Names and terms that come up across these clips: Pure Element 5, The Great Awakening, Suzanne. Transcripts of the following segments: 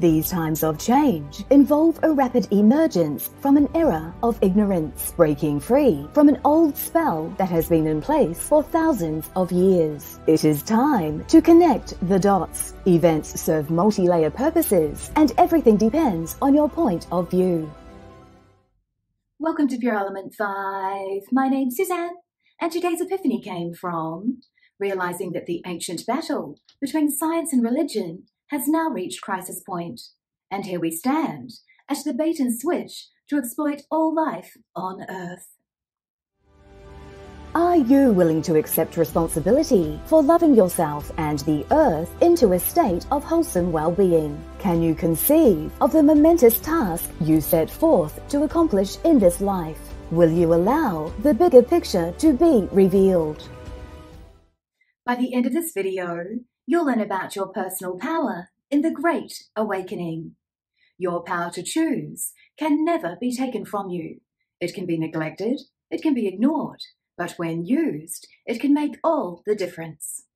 These times of change involve a rapid emergence from an era of ignorance, breaking free from an old spell that has been in place for thousands of years. It is time to connect the dots. Events serve multi-layer purposes, and everything depends on your point of view. Welcome to Pure Element 5. My name's Suzanne, and today's epiphany came from realizing that the ancient battle between science and religion has now reached crisis point, and here we stand at the bait and switch to exploit all life on Earth. Are you willing to accept responsibility for loving yourself and the Earth into a state of wholesome well-being? Can you conceive of the momentous task you set forth to accomplish in this life? Will you allow the bigger picture to be revealed? By the end of this video, you'll learn about your personal power in the Great Awakening. Your power to choose can never be taken from you. It can be neglected, it can be ignored, but when used, it can make all the difference.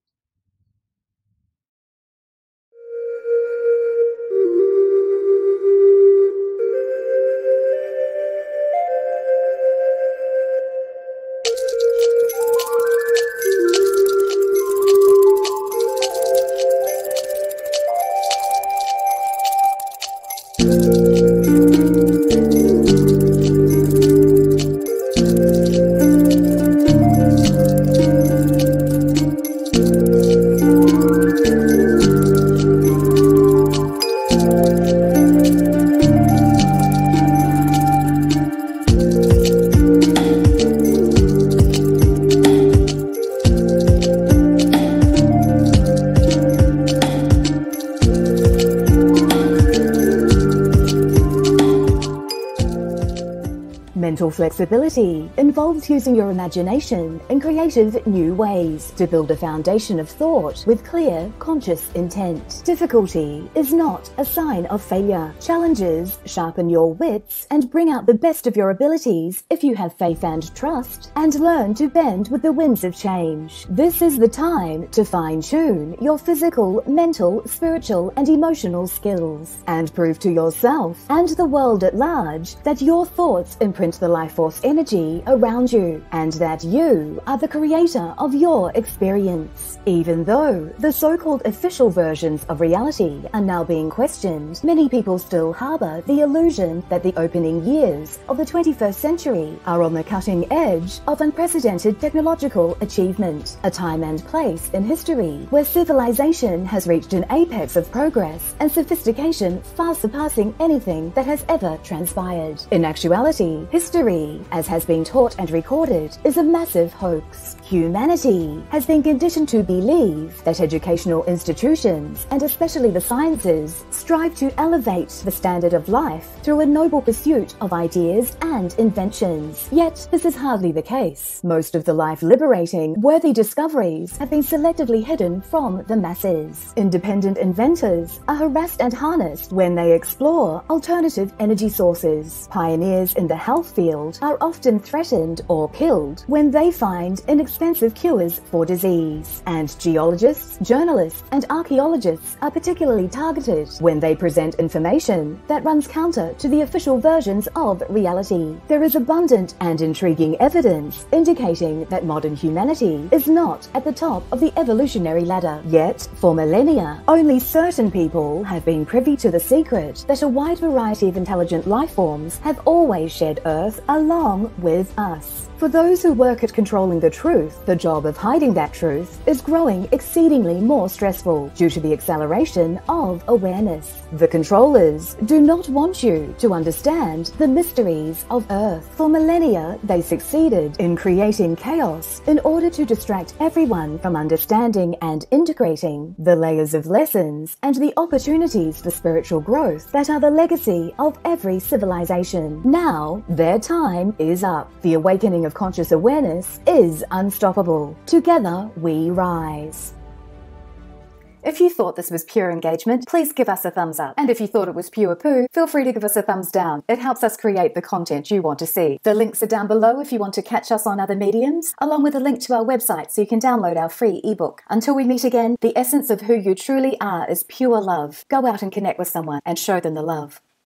Mental flexibility involves using your imagination in creative new ways to build a foundation of thought with clear, conscious intent. Difficulty is not a sign of failure. Challenges sharpen your wits and bring out the best of your abilities if you have faith and trust, and learn to bend with the winds of change. This is the time to fine-tune your physical, mental, spiritual, and emotional skills, and prove to yourself and the world at large that your thoughts imprint the life force energy around you, and that you are the creator of your experience. Even though the so-called official versions of reality are now being questioned, many people still harbor the illusion that the opening years of the 21st century are on the cutting edge of unprecedented technological achievement, a time and place in history where civilization has reached an apex of progress and sophistication far surpassing anything that has ever transpired. In actuality, history, as has been taught and recorded, is a massive hoax. Humanity has been conditioned to believe that educational institutions, and especially the sciences, strive to elevate the standard of life through a noble pursuit of ideas and inventions. Yet, this is hardly the case. Most of the life-liberating, worthy discoveries have been selectively hidden from the masses. Independent inventors are harassed and harnessed when they explore alternative energy sources. Pioneers in the health field are often threatened or killed when they find inexpensive cures for disease. And geologists, journalists, and archaeologists are particularly targeted when they present information that runs counter to the official versions of reality. There is abundant and intriguing evidence indicating that modern humanity is not at the top of the evolutionary ladder. Yet, for millennia, only certain people have been privy to the secret that a wide variety of intelligent life forms have always shared Earth along with us. For those who work at controlling the truth, the job of hiding that truth is growing exceedingly more stressful due to the acceleration of awareness. The controllers do not want you to understand the mysteries of Earth. For millennia, they succeeded in creating chaos in order to distract everyone from understanding and integrating the layers of lessons and the opportunities for spiritual growth that are the legacy of every civilization. Now, their time is up. The awakening of conscious awareness is unstoppable. Together we rise. If you thought this was pure engagement, please give us a thumbs up. And if you thought it was pure poo, feel free to give us a thumbs down. It helps us create the content you want to see. The links are down below if you want to catch us on other mediums, along with a link to our website so you can download our free ebook. Until we meet again, the essence of who you truly are is pure love. Go out and connect with someone and show them the love.